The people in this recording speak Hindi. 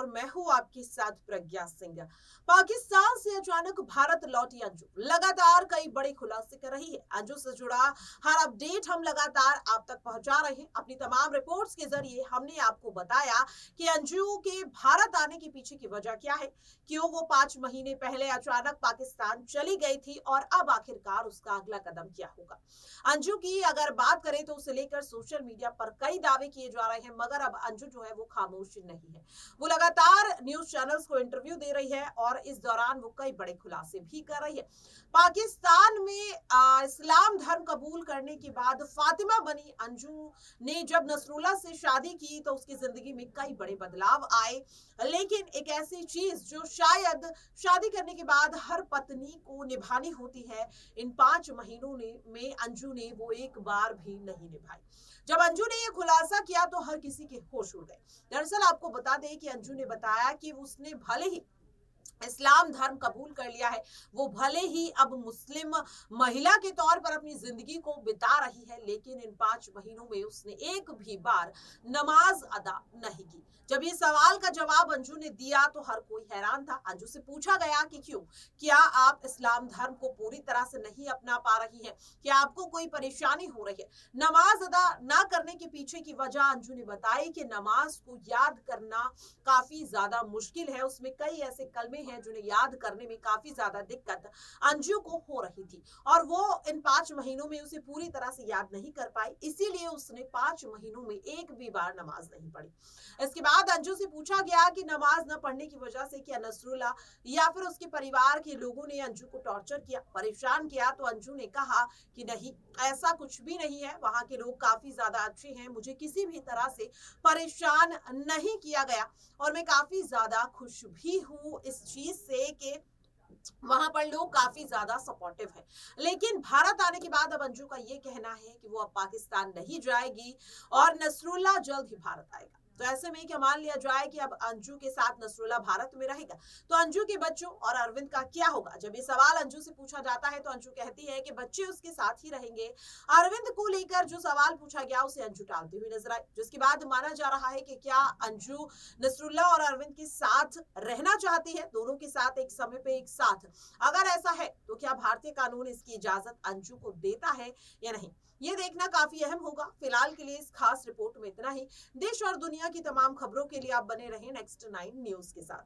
और मैं हूं आपके साथ प्रज्ञा सिंह। पाकिस्तान से अचानक भारत लौटी अंजू लगातार कई बड़े खुलासे कर रही है। अंजू से जुड़ा हर अपडेट हम लगातार आप तक पहुंचा रहे हैं। अपनी तमाम रिपोर्ट्स के जरिए हमने आपको बताया कि अंजू के भारत आने के पीछे की वजह क्या है, क्यों वो 5 महीने पहले अचानक पाकिस्तान चली गई थी और अब आखिरकार उसका अगला कदम क्या होगा। अंजू की अगर बात करें तो उसे लेकर सोशल मीडिया पर कई दावे किए जा रहे हैं, मगर अब अंजू जो है वो खामोश नहीं है। वो लगातार न्यूज चैनल्स को इंटरव्यू दे रही है और इस दौरान वो कई बड़े खुलासे भी कर रही है। पाकिस्तान में इस्लाम धर्म कबूल करने के बाद फातिमा बनी अंजू ने जब नसरूल्लाह से शादी की तो उसकी जिंदगी में कई बड़े बदलाव आए, लेकिन एक ऐसी चीज जो शायद शादी करने के बाद हर पत्नी को निभानी होती है, इन 5 महीनों में अंजू ने वो एक बार भी नहीं निभाई। जब अंजू ने ये खुलासा किया तो हर किसी के होश उड़ गए। दरअसल आपको बता दें कि अंजू ने बताया कि उसने भले ही इस्लाम धर्म कबूल कर लिया है, वो भले ही अब मुस्लिम महिला के तौर पर अपनी जिंदगी को बिता रही है, लेकिन इन 5 महीनों में उसने एक भी बार नमाज अदा नहीं की। जब ये सवाल का जवाब अंजू ने दिया तो हर कोई हैरान था। अंजू से पूछा गया कि क्यों, क्या आप इस्लाम धर्म को पूरी तरह से नहीं अपना पा रही है, क्या आपको कोई परेशानी हो रही है? नमाज अदा ना करने के पीछे की वजह अंजू ने बताई कि नमाज को याद करना काफी ज्यादा मुश्किल है, उसमें कई ऐसे कलमे हैं जिन्हें याद करने में काफी ज्यादा दिक्कत अंजू को हो रही थी और वो इन 5 महीनों में उसे पूरी तरह से याद नहीं कर पाई, इसीलिए उसने 5 महीनों में एक भी बार नमाज नहीं पढ़ी। इसके बाद अंजू से पूछा गया कि नमाज न पढ़ने की वजह से क्या नसरूल्लाह या फिर उसके परिवार के लोगों ने अंजू को टॉर्चर किया, परेशान किया? तो अंजू ने कहा कि नहीं, ऐसा कुछ भी नहीं है, वहां के लोग काफी ज्यादा अच्छे हैं, मुझे किसी भी तरह से परेशान नहीं किया गया और मैं काफी ज्यादा खुश भी हूँ इस चीज से कि वहां पर लोग काफी ज्यादा सपोर्टिव है। लेकिन भारत आने के बाद अब अंजू का ये कहना है कि वो अब पाकिस्तान नहीं जाएगी और नसरूल्लाह जल्द ही भारत आएगा। तो ऐसे में क्या मान लिया जाए कि अब अंजू के साथ नसरूल्लाह भारत में रहेगा तो अंजू के बच्चों और अरविंद का क्या होगा? जब ये सवाल अंजू से पूछा जाता है तो अंजू कहती है कि बच्चे उसके साथ ही रहेंगे। अरविंद को लेकर जो सवाल पूछा गया उसे अंजू टालती हुई नजर आई, जिसके बाद माना जा रहा है कि क्या अंजू नसरूल्लाह और अरविंद के साथ रहना चाहती है, दोनों के साथ एक समय पे एक साथ? अगर ऐसा है तो क्या भारतीय कानून इसकी इजाजत अंजू को देता है या नहीं, ये देखना काफी अहम होगा। फिलहाल के लिए इस खास रिपोर्ट में इतना ही। देश और दुनिया की तमाम खबरों के लिए आप बने रहें नेक्स्ट 9 न्यूज के साथ।